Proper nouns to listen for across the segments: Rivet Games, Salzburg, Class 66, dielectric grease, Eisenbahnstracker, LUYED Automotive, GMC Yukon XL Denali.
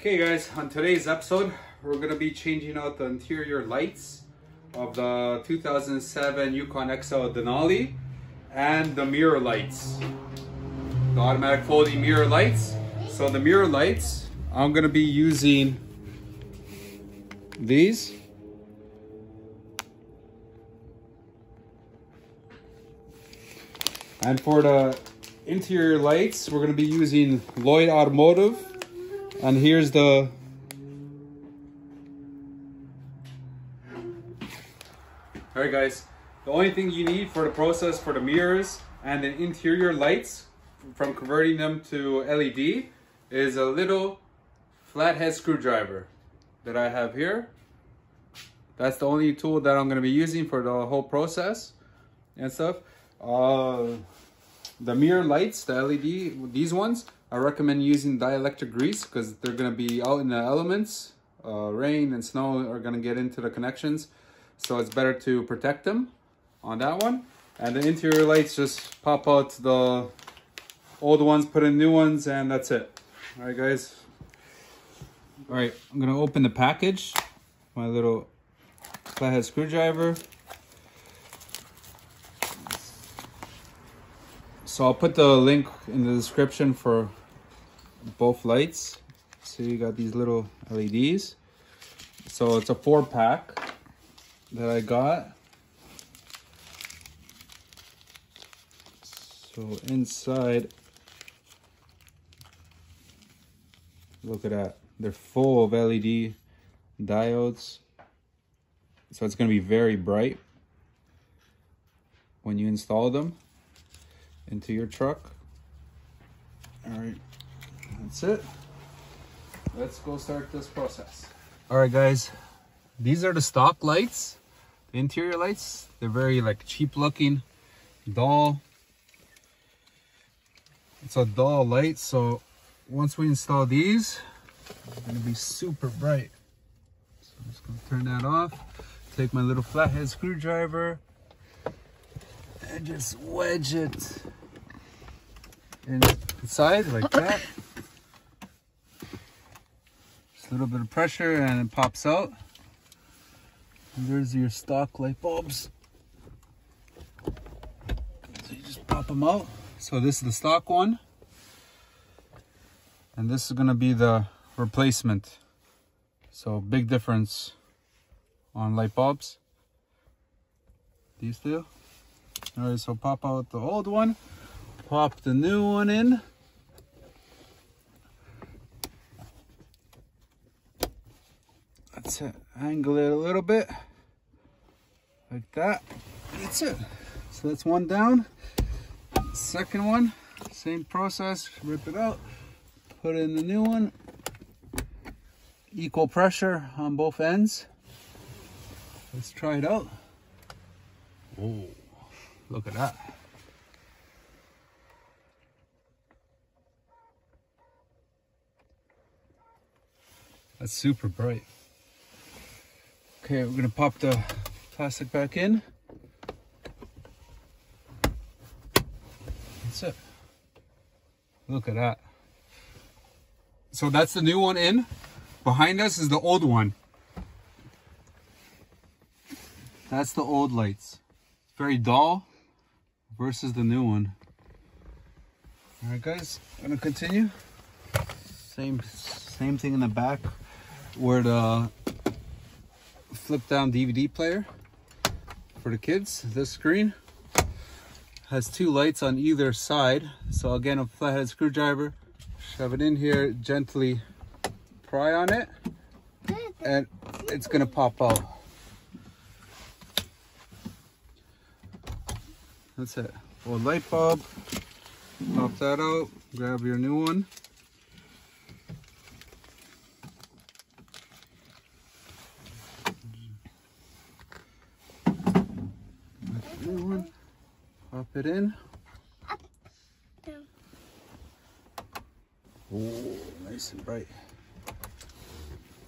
Okay guys, on today's episode, we're going to be changing out the interior lights of the 2007 Yukon XL Denali and the mirror lights, the automatic folding mirror lights. So the mirror lights, I'm going to be using these. And for the interior lights, we're going to be using LUYED Automotive. And here's the Alright guys, the only thing you need for the process for the mirrors and the interior lights from converting them to LED is a little flathead screwdriver that I have here. That's the only tool that I'm going to be using for the whole process and stuff. The mirror lights, the LED, these ones, I recommend using dielectric grease because they're going to be out in the elements. Rain and snow are going to get into the connections, so it's better to protect them on that one. And the interior lights, just pop out the old ones, put in new ones, and that's it. All right guys, all right, I'm going to open the package, my little flathead screwdriver. So I'll put the link in the description for both lights. So you got these little LEDs. So it's a 4-pack that I got. So inside, look at that. They're full of LED diodes. So it's going to be very bright when you install them into your truck. All right, that's it. Let's go start this process. All right guys, these are the stock lights, the interior lights. They're very like cheap looking, dull. It's a dull light, so once we install these, it's gonna be super bright. So I'm just gonna turn that off, take my little flathead screwdriver and just wedge it inside like that. Just a little bit of pressure and it pops out. And there's your stock light bulbs. So you just pop them out. So this is the stock one. And this is going to be the replacement. So big difference on light bulbs. These two. All right, so pop out the old one. Pop the new one in. That's it. Angle it a little bit. Like that. That's it. So that's one down. Second one. Same process. Rip it out. Put in the new one. Equal pressure on both ends. Let's try it out. Whoa. Look at that. That's super bright. Okay, we're gonna pop the plastic back in. That's it. Look at that. So that's the new one in. Behind us is the old one. That's the old lights. Very dull versus the new one. All right guys, I'm gonna continue. Same thing in the back. Where the flip down DVD player for the kids. This screen has two lights on either side. So again, a flathead screwdriver, shove it in here, gently pry on it, and it's gonna pop out. That's it. Old light bulb, pop that out, grab your new one. Pop it in. Oh, nice and bright.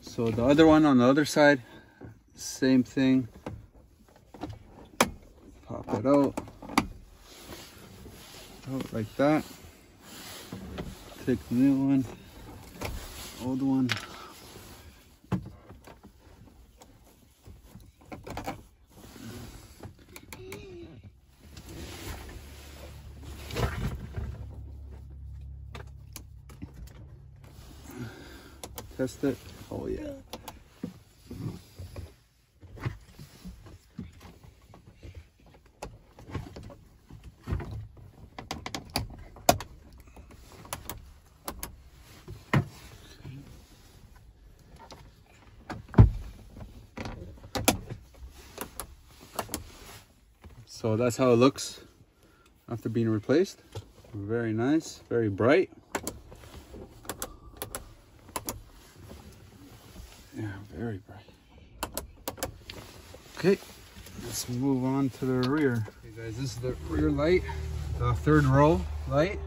So the other one on the other side, same thing. Pop it out. Out like that. Take the new one. old one. Test it. Oh yeah. So that's how it looks after being replaced. Very nice, very bright. Yeah, very bright. Okay, let's move on to the rear. Okay guys, this is the rear light, the third row light.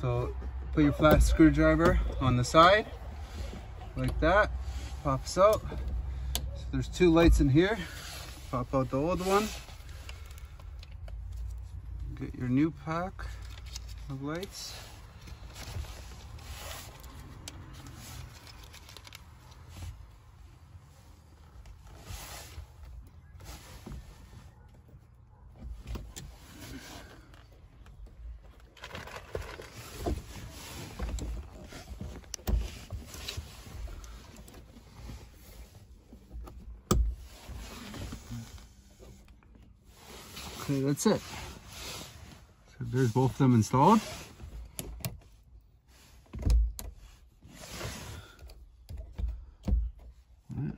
So put your flat screwdriver on the side, like that, pops out. So there's two lights in here. Pop out the old one. Get your new pack of lights. Okay, that's it. There's both of them installed. Right.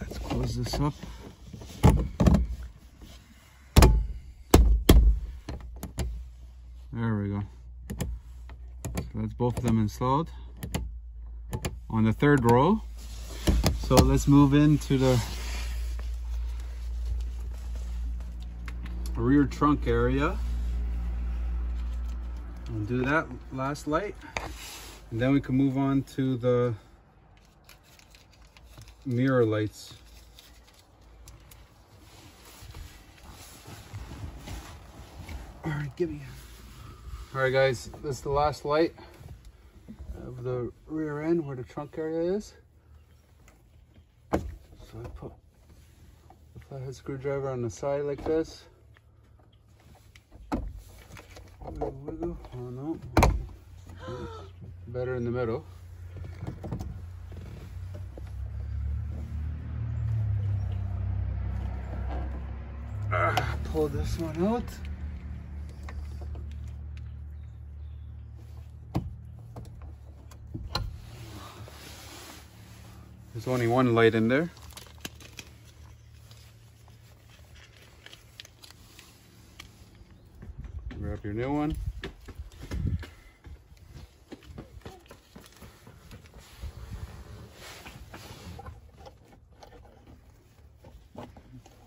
Let's close this up. There we go. So that's both of them installed on the third row. So let's move into the rear trunk area. We'll do that last light, and then we can move on to the mirror lights. All right, give me. All right, guys, this is the last light of the rear end where the trunk area is. So I put the flathead screwdriver on the side like this. Wiggle, oh no, better in the middle. Pull this one out. There's only one light in there. Grab your new one.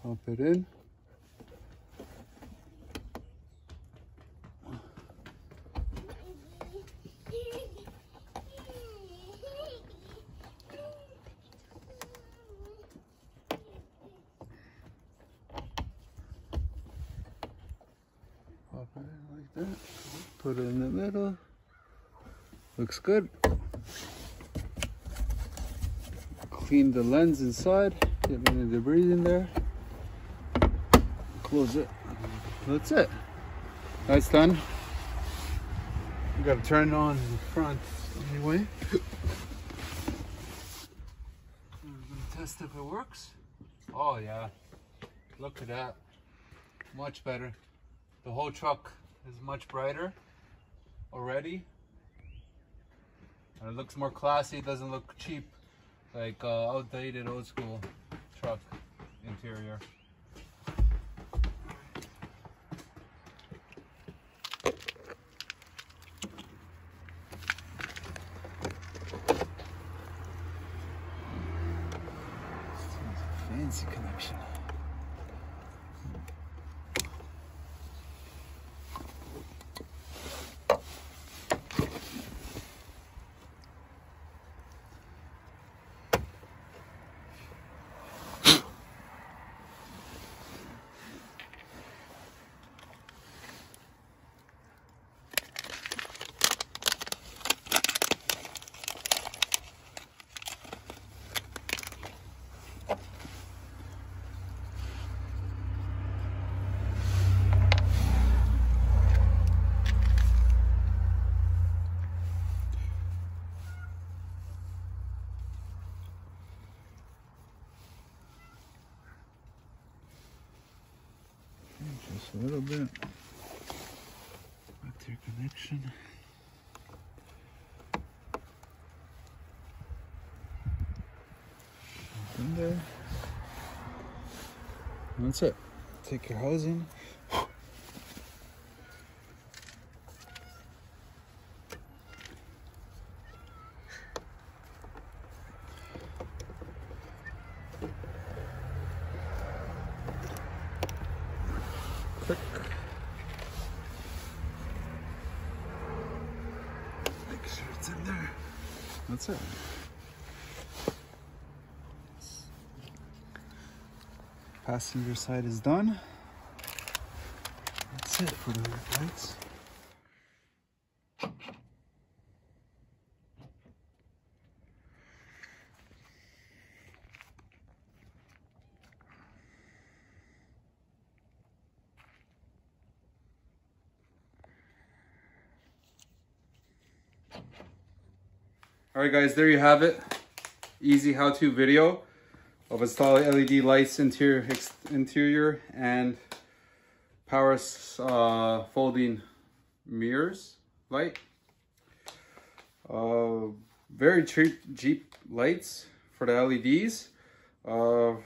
Pop it in. Like that, put it in the middle. Looks good. Clean the lens inside, get any debris in there. Close it. That's it. That's done. We gotta turn it on in the front anyway. I'm gonna test if it works. Oh yeah. Look at that. Much better. The whole truck is much brighter already, and it looks more classy. Doesn't look cheap, like outdated old school truck interior. Fancy connection. a little bit. Their connection. Nothing there. And that's it. Take your housing. Click. Make sure it's in there. That's it. Passenger side is done. That's it for the rear lights. Alright guys, there you have it. Easy how-to video of installing LED lights, interior and power folding mirrors light. Very cheap lights for the LEDs.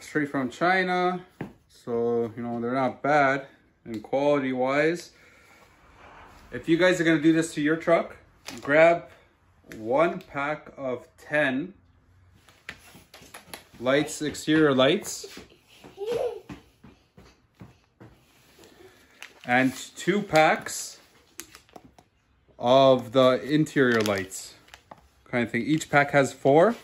Straight from China. So, you know, they're not bad and quality-wise. If you guys are going to do this to your truck, grab one pack of 10 lights, exterior lights, and 2 packs of the interior lights kind of thing. Each pack has four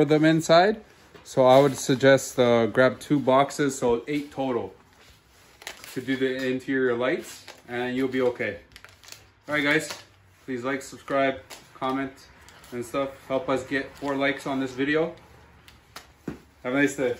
of them inside, so I would suggest grab 2 boxes, so 8 total to do the interior lights, and you'll be okay. All right guys, please like, subscribe, comment, and stuff. Help us get 4 likes on this video. Have a nice day.